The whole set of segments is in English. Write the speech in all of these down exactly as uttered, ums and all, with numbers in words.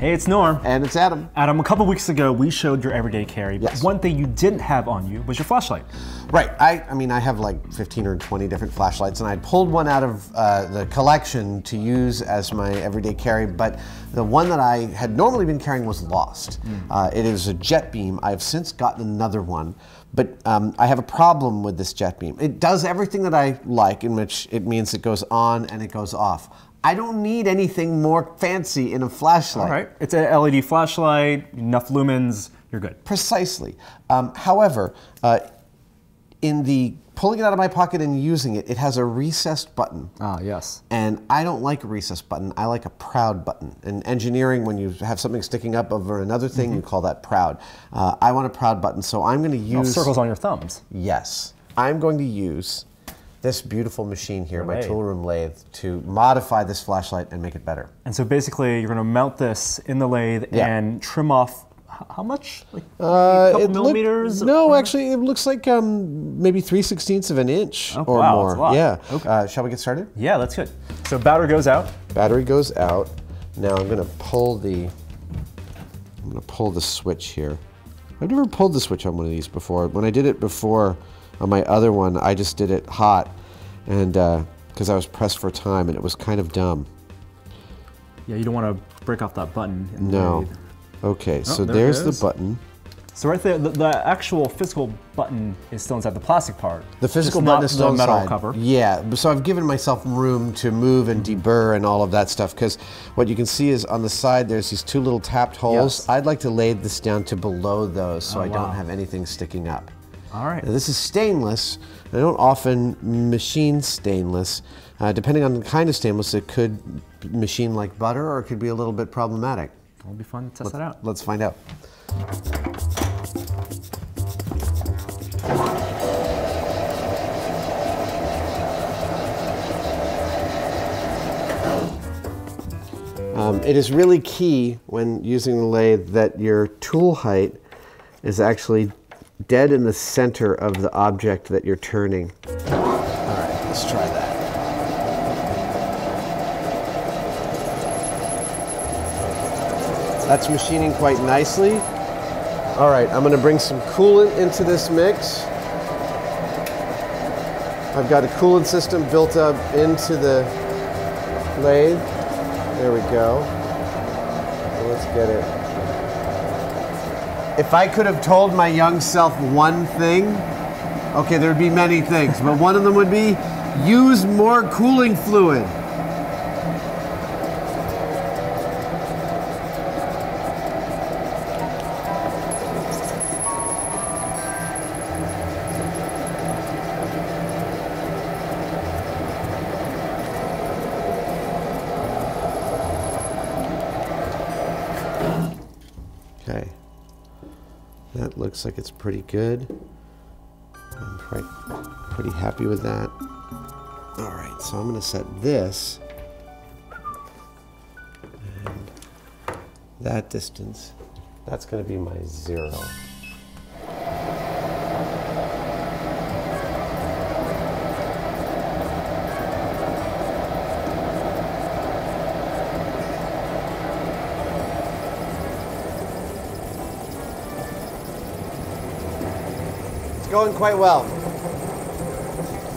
Hey, it's Norm. And it's Adam. Adam, a couple weeks ago, we showed your everyday carry. But yes. One thing you didn't have on you was your flashlight. Right. I, I mean, I have like fifteen or twenty different flashlights, and I pulled one out of uh, the collection to use as my everyday carry, but the one that I had normally been carrying was lost. Mm. Uh, it is a jet beam. I've since gotten another one. But um, I have a problem with this jet beam. It does everything that I like, in which it means it goes on and it goes off. I don't need anything more fancy in a flashlight. All right, it's an L E D flashlight, enough lumens, you're good. Precisely. Um, however, uh, in the pulling it out of my pocket and using it, it has a recessed button. Ah, yes. And I don't like a recessed button. I like a proud button. In engineering, when you have something sticking up over another thing, mm-hmm. you call that proud. Uh, I want a proud button, so I'm going to use... No circles on your thumbs. Yes. I'm going to use this beautiful machine here, my tool room lathe, to modify this flashlight and make it better. And so basically, you're going to mount this in the lathe yeah. and trim off... How much? Like uh, a couple millimeters? Looked, no, actually, it looks like um, maybe three sixteenths of an inch oh, or wow, more. That's a lot. Yeah. Okay. Uh, shall we get started? Yeah, that's good. So battery goes out. Battery goes out. Now I'm going to pull the. I'm going to pull the switch here. I've never pulled the switch on one of these before. When I did it before on my other one, I just did it hot, and because uh, I was pressed for time, and it was kind of dumb. Yeah, you don't want to break off that button. In no. The Okay, oh, so there there's the button. So right there, the, the actual physical button is still inside the plastic part. The physical button is still inside. Metal cover. Yeah, so I've given myself room to move and deburr and all of that stuff, because what you can see is on the side there's these two little tapped holes. Yes. I'd like to lay this down to below those so oh, I wow. don't have anything sticking up. All right. Now, this is stainless. I don't often machine stainless. Uh, depending on the kind of stainless, it could machine like butter or it could be a little bit problematic. It'll be fun to test let's, that out. Let's find out. Um, it is really key when using the lathe that your tool height is actually dead in the center of the object that you're turning. All right, let's try that. That's machining quite nicely. All right, I'm gonna bring some coolant into this mix. I've got a coolant system built up into the lathe. There we go. Let's get it. If I could have told my young self one thing, okay, there'd be many things, but one of them would be use more cooling fluid. Okay, that looks like it's pretty good. I'm quite, pretty happy with that. All right, so I'm gonna set this and that distance. That's gonna be my zero. Going quite well.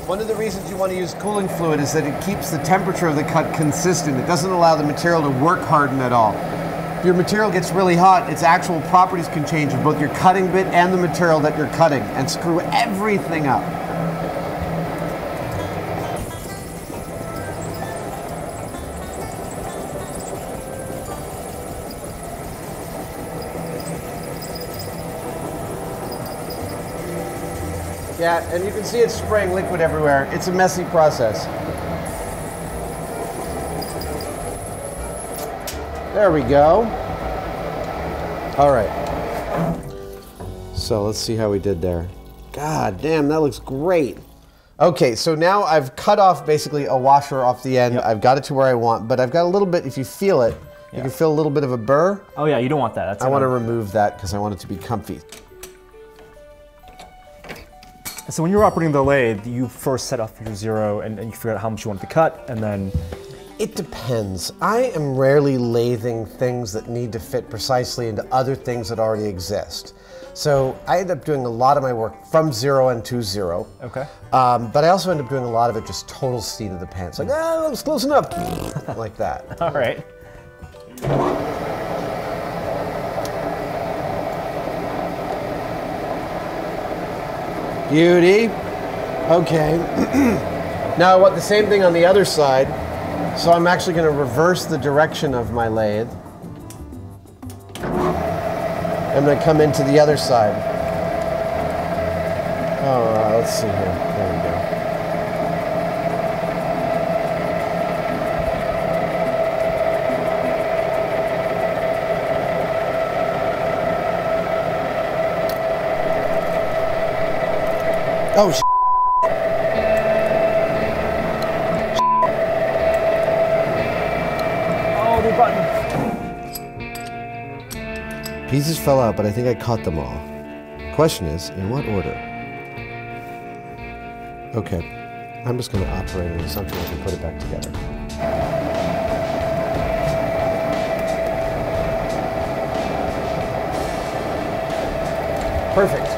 One of the reasons you want to use cooling fluid is that it keeps the temperature of the cut consistent. It doesn't allow the material to work harden at all. If your material gets really hot, its actual properties can change in both your cutting bit and the material that you're cutting and screw everything up. Yeah, and you can see it's spraying liquid everywhere. It's a messy process. There we go. All right. So let's see how we did there. God damn, that looks great. Okay, so now I've cut off basically a washer off the end. Yep. I've got it to where I want, but I've got a little bit, if you feel it, yeah. you can feel a little bit of a burr. Oh yeah, you don't want that. That's I want to remove that because I want it to be comfy. So when you were operating the lathe, you first set off your zero and, and you figured out how much you wanted to cut, and then It depends. I am rarely lathing things that need to fit precisely into other things that already exist. So I end up doing a lot of my work from zero and to zero. Okay. Um, but I also end up doing a lot of it just total seat of the pants. Like, ah, it's close enough. Like that. All right. Beauty. Okay. Now I want the same thing on the other side. So I'm actually going to reverse the direction of my lathe. I'm going to come into the other side. Oh, uh, let's see here. There we go. Oh, shit. Pieces fell out, but I think I caught them all. Question is, in what order? Okay, I'm just going to operate on something and put it back together. Perfect.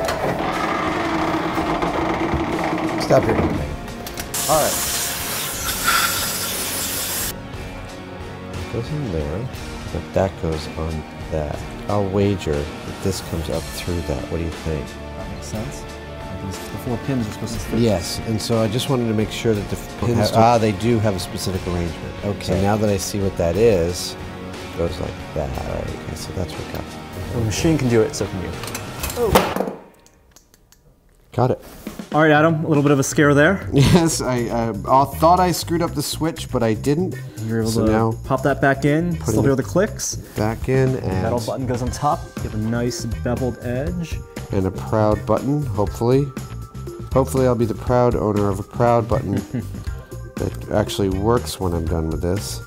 Stop here. All right. It goes in there, but that goes on that. I'll wager that this comes up through that. What do you think? That makes sense. These, the four pins are supposed to fit. Yes, and so I just wanted to make sure that the pins have, ah, they do have a specific arrangement. Okay. So now that I see what that is, it goes like that. All right, okay, so that's what got it. Well, the machine can do it, so can you. Oh. Got it. All right, Adam, a little bit of a scare there. Yes, I uh, thought I screwed up the switch, but I didn't. You're able so to now pop that back in, still hear the clicks. Back in, and... the metal button goes on top. You have a nice beveled edge. And a proud button, hopefully. Hopefully I'll be the proud owner of a proud button that actually works when I'm done with this.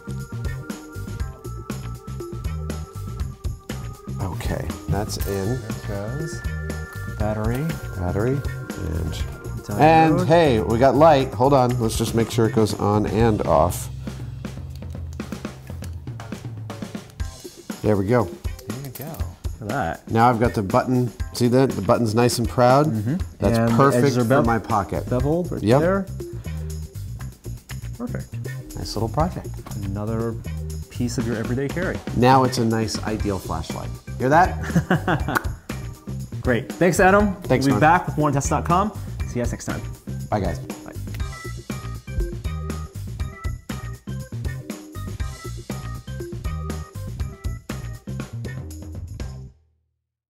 Okay, that's in. There it goes. Battery. Battery, and... and hey, we got light. Hold on, let's just make sure it goes on and off. There we go. There you go. Look at that. Now I've got the button. See that? The button's nice and proud. Mm-hmm. That's and perfect for my pocket. Beveled right yep. there. Perfect. Nice little project. Another piece of your everyday carry. Now it's a nice, ideal flashlight. Hear that? Great. Thanks, Adam. Thanks, We'll be man. back with Warrant Test dot com. See you guys next time. Bye, guys.